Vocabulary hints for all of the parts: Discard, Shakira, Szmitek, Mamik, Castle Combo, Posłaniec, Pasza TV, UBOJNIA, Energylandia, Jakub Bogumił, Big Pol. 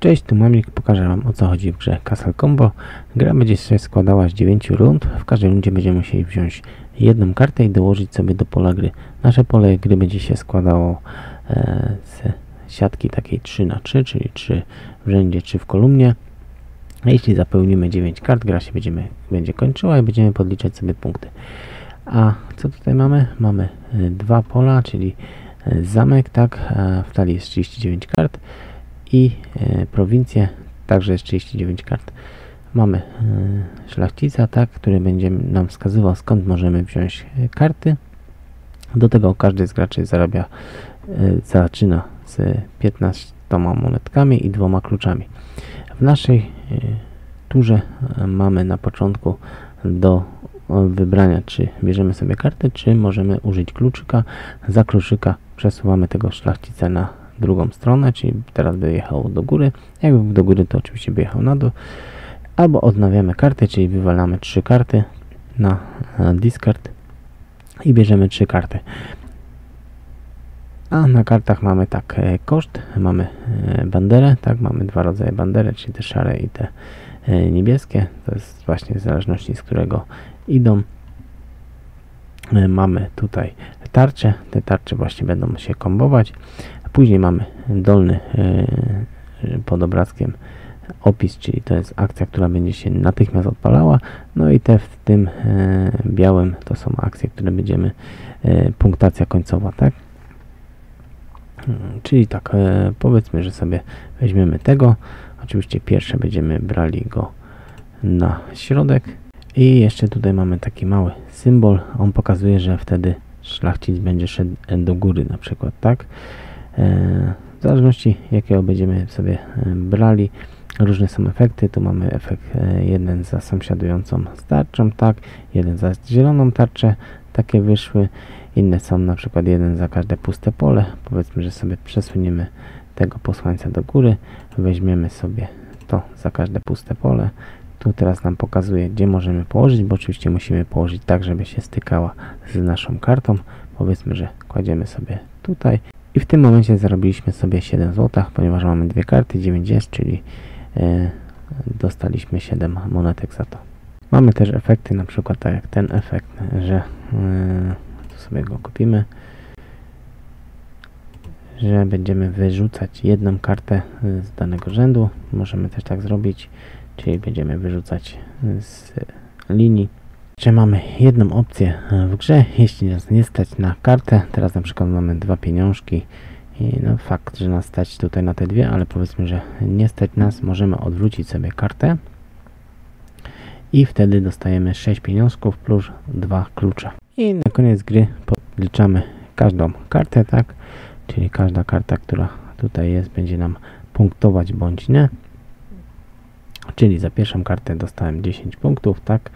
Cześć, tu Mamik, pokażę Wam o co chodzi w grze Castle Combo. Gra będzie się składała z 9 rund, w każdej rundzie będziemy musieli wziąć jedną kartę i dołożyć sobie do pola gry. Nasze pole gry będzie się składało z siatki takiej 3×3, czyli 3 w rzędzie, 3 w kolumnie. A jeśli zapełnimy 9 kart, gra się będzie kończyła i będziemy podliczać sobie punkty. A co tutaj mamy? Mamy dwa pola, czyli zamek, tak, w talii jest 39 kart. I prowincję, także jest 39 kart. Mamy szlachcica, tak, który będzie nam wskazywał, skąd możemy wziąć karty. Do tego każdy z graczy zaczyna z 15 monetkami i 2 kluczami. W naszej turze mamy na początku do wybrania, czy bierzemy sobie karty, czy możemy użyć kluczyka. Za kluczyka przesuwamy tego szlachcica na drugą stronę, czyli teraz by jechał do góry, jakby był do góry, to oczywiście by jechał na dół, albo odnawiamy karty, czyli wywalamy 3 karty na discard i bierzemy 3 karty. A na kartach mamy tak koszt, mamy banderę, tak, mamy dwa rodzaje bandery, czyli te szare i te niebieskie, to jest właśnie w zależności z którego idą. Mamy tutaj tarcze, te tarcze właśnie będą się kombować. Później mamy dolny pod obrazkiem opis, czyli to jest akcja, która będzie się natychmiast odpalała. No i te w tym białym to są akcje, które będziemy, punktacja końcowa, tak? Czyli tak, powiedzmy, że sobie weźmiemy tego. Oczywiście pierwsze będziemy brali go na środek. I jeszcze tutaj mamy taki mały symbol. On pokazuje, że wtedy szlachcic będzie szedł do góry na przykład, tak? W zależności jakiego będziemy sobie brali, różne są efekty. Tu mamy efekt jeden za sąsiadującą tarczą, tak, jeden za zieloną tarczę, takie wyszły. Inne są na przykład jeden za każde puste pole. Powiedzmy, że sobie przesuniemy tego posłańca do góry, weźmiemy sobie to za każde puste pole. Tu teraz nam pokazuje, gdzie możemy położyć, bo oczywiście musimy położyć tak, żeby się stykała z naszą kartą. Powiedzmy, że kładziemy sobie tutaj. I w tym momencie zarobiliśmy sobie 7 zł, ponieważ mamy 2 karty, 9 jest, czyli dostaliśmy 7 monetek za to. Mamy też efekty, na przykład tak jak ten efekt, że tu sobie go kupimy, że będziemy wyrzucać jedną kartę z danego rzędu. Możemy też tak zrobić, czyli będziemy wyrzucać z linii. Jeszcze mamy jedną opcję w grze, jeśli nas nie stać na kartę. Teraz na przykład mamy 2 pieniążki i no fakt, że nas stać tutaj na te 2, ale powiedzmy, że nie stać nas, możemy odwrócić sobie kartę i wtedy dostajemy 6 pieniążków plus 2 klucza. I na koniec gry podliczamy każdą kartę, tak, czyli każda karta, która tutaj jest, będzie nam punktować bądź nie. Czyli za pierwszą kartę dostałem 10 punktów, tak,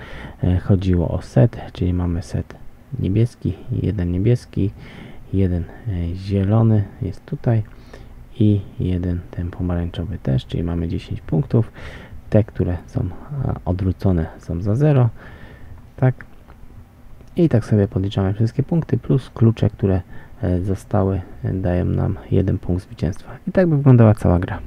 chodziło o set, czyli mamy set niebieski, jeden zielony jest tutaj i jeden ten pomarańczowy też, czyli mamy 10 punktów. Te, które są odwrócone, są za 0, tak, i tak sobie podliczamy wszystkie punkty plus klucze, które zostały, dają nam 1 punkt zwycięstwa. I tak by wyglądała cała gra.